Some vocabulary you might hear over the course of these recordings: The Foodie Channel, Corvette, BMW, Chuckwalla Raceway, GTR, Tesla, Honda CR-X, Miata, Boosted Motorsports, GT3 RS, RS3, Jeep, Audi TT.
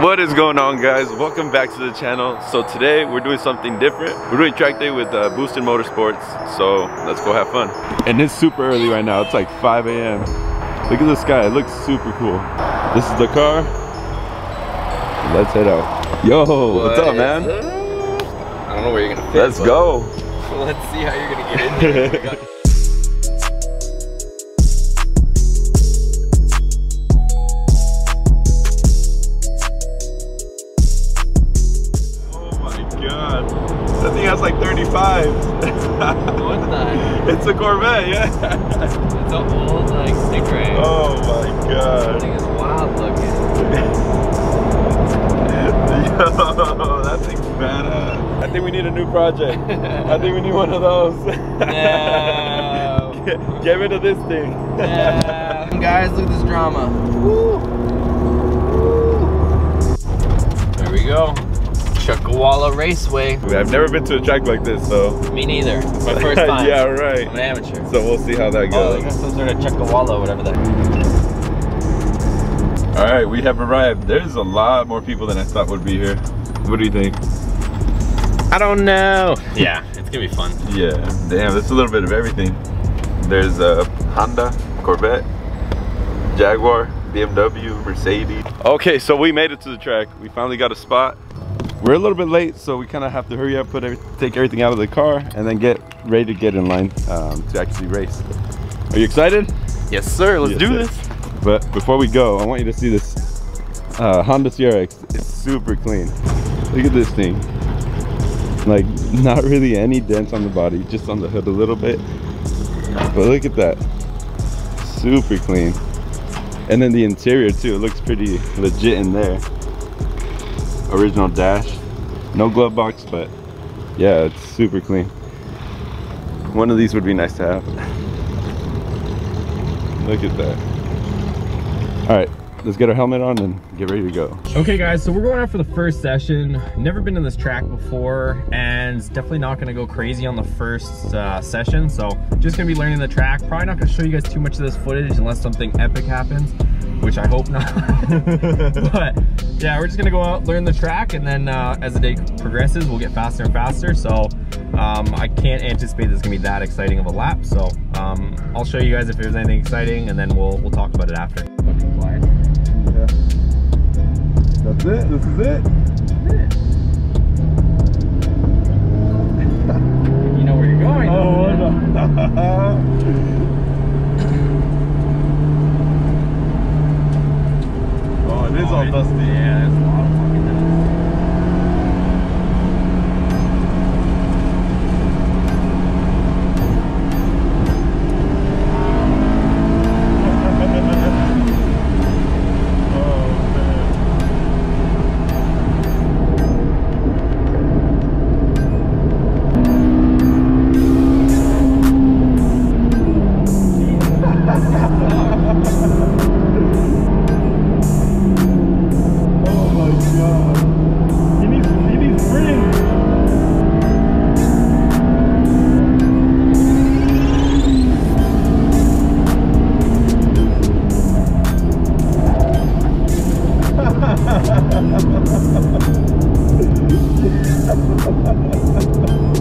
What is going on, guys? Welcome back to the channel. So today we're doing something different. We're doing track day with Boosted Motorsports, so let's go have fun. And it's super early right now. It's like 5 a.m. Look at the sky, it looks super cool. This is the car. Let's head out. Yo, what's up, man? I don't know where you're gonna fit. Let's go. Let's see how you're gonna get in there. That's like 35. What the heck? It's a Corvette, yeah. It's an old like stick frame. Oh my god. This thing is wild looking. Yo, that thing's badass. I think we need a new project. I think we need one of those. No. Get rid of this thing. No. Guys, look at this drama. Woo. Woo. There we go. Chuckwalla Raceway. I've never been to a track like this, so. Me neither. It's my first time. Yeah, right. I'm an amateur. So we'll see how that goes. Oh, they got some sort of Chuckwalla, whatever that is. All right, we have arrived. There's a lot more people than I thought would be here. What do you think? I don't know. Yeah, it's gonna be fun. Yeah, damn, it's a little bit of everything. There's a Honda, Corvette, Jaguar, BMW, Mercedes. Okay, so we made it to the track. We finally got a spot. We're a little bit late, so we kind of have to hurry up, take everything out of the car, and then get ready to get in line to actually race. Are you excited? Yes, sir. Let's do this. But before we go, I want you to see this Honda CR-X. It's super clean. Look at this thing. Like, not really any dents on the body, just on the hood a little bit. But look at that. Super clean. And then the interior, too. It looks pretty legit in there. Original dash, no glove box, but yeah, it's super clean. One of these would be nice to have. Look at that. All right, let's get our helmet on and get ready to go. Okay guys, so we're going out for the first session. Never been to this track before, and it's definitely not gonna go crazy on the first session. So just gonna be learning the track. Probably not gonna show you guys too much of this footage unless something epic happens, which I hope not. But yeah, we're just gonna go out, learn the track, and then as the day progresses, we'll get faster and faster. So I can't anticipate this is gonna be that exciting of a lap. So I'll show you guys if there's anything exciting, and then we'll talk about it after. Fucking fly. Yeah. That's it. This is it. That's it. You know where you're going. Oh. It is all dusty. Yeah, there's a lot of fucking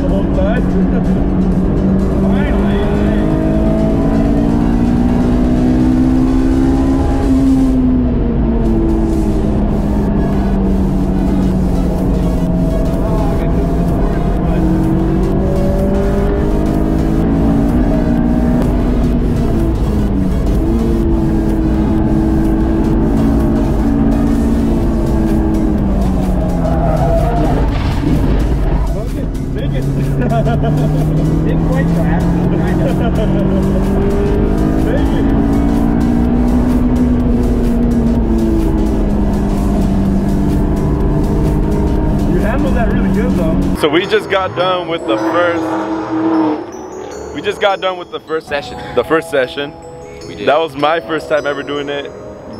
That's a little bud. Finally. Didn't quite crash, kind of. Thank you. You handled that really good though. So we just got done with the first session. The first session. We did. That was my first time ever doing it.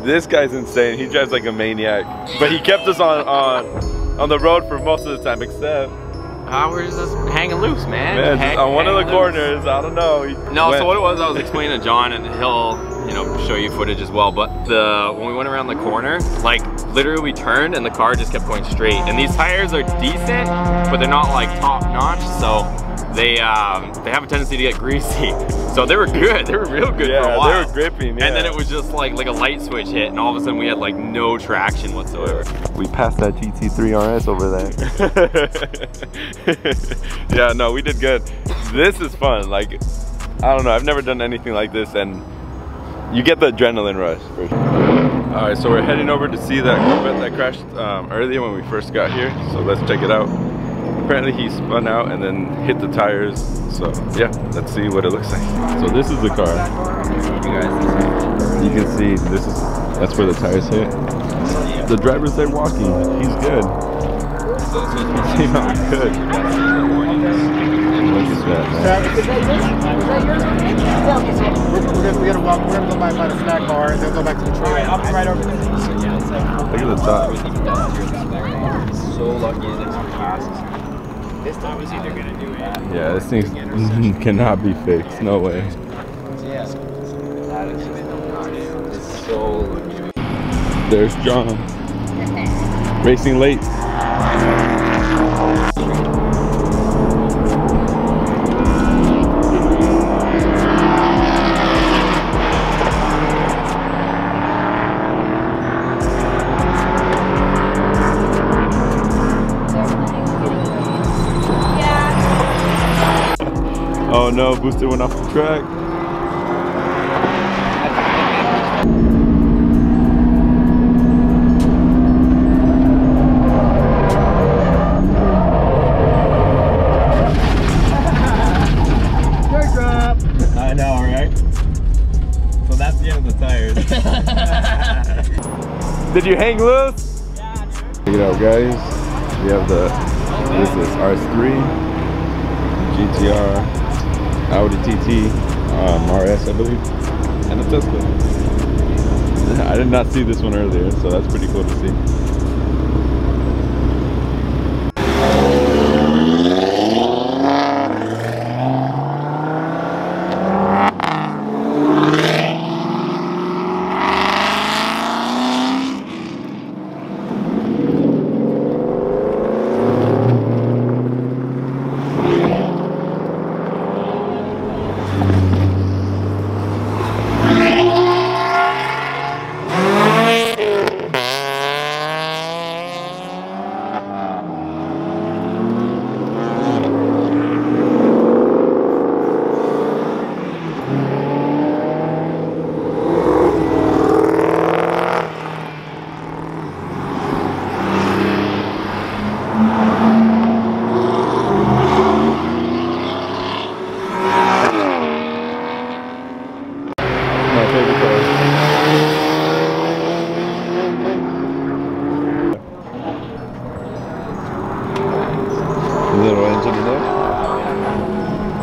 This guy's insane. He drives like a maniac. But he kept us on the road for most of the time except hours just hanging loose, man. On one of the corners, I don't know. No, so what it was, I was explaining to John, and he'll, you know, show you footage as well. But when we went around the corner, like literally we turned and the car just kept going straight. And these tires are decent, but they're not like top notch, so they have a tendency to get greasy. So they were good. They were real good for a while. They were gripping. Yeah. And then it was just like a light switch hit, and all of a sudden we had like no traction whatsoever. We passed that GT3 RS over there. Yeah, no, we did good. This is fun. Like, I don't know. I've never done anything like this, and you get the adrenaline rush for sure. All right, so we're heading over to see that Corvette that crashed earlier when we first got here. So let's check it out. Apparently he spun out and then hit the tires. So yeah, let's see what it looks like. So this is the car. You can see this is, that's where the tires hit. The driver's there walking. He's good. Came out good. Look at that. We gotta walk. We're gonna go by the snack bar and then go back to the trail. I'll be right over there. Look at the top. So lucky it is fast. This time was either gonna do it. Yeah, this thing cannot be fixed. No way. Yeah. That is just nuts. It's so luxurious. There's John. Racing late. Oh no, Boosted went off the track. Tire drop! I know, right? So that's the end of the tires. Did you hang loose? Yeah, dude. Check it out, guys. We have this is RS3, GTR. Audi TT, RS, I believe, and a Tesla. I did not see this one earlier, so that's pretty cool to see.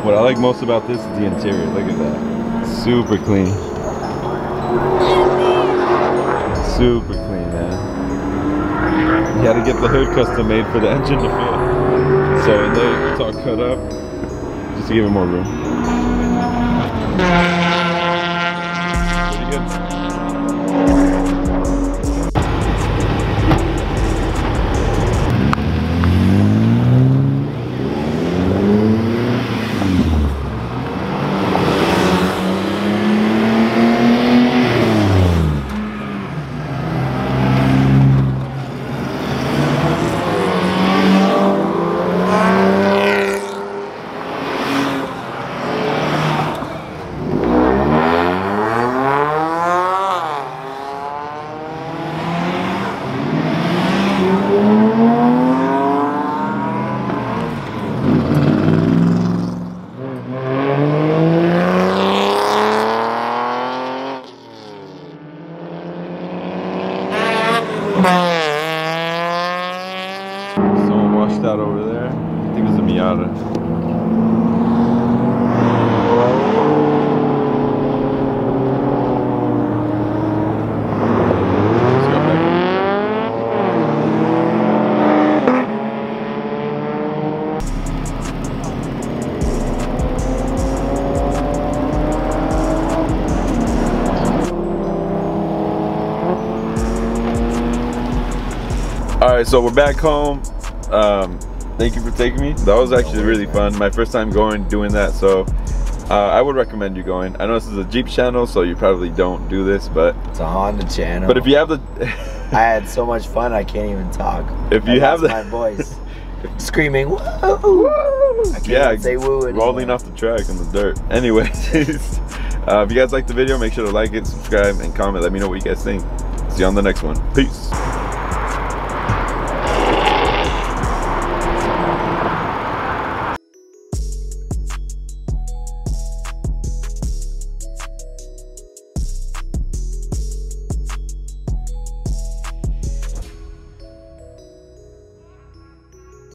What I like most about this is the interior. Look at that. Super clean. Super clean, man. You gotta get the hood custom made for the engine to fit. So there, it's all cut up just to give it more room. Pretty good. out over there. I think it was a Miata. Alright, so we're back home. Thank you for taking me. That was actually really fun. My first time going, doing that, so I would recommend you going. I know this is a Jeep channel, so you probably don't do this, but it's a Honda channel. But if you have the I had so much fun, I can't even talk. If you have the my voice screaming, woo! I can't even say woo anymore. Rolling off the track in the dirt. Anyways, if you guys like the video, make sure to like it, subscribe, and comment. Let me know what you guys think. See you on the next one. Peace.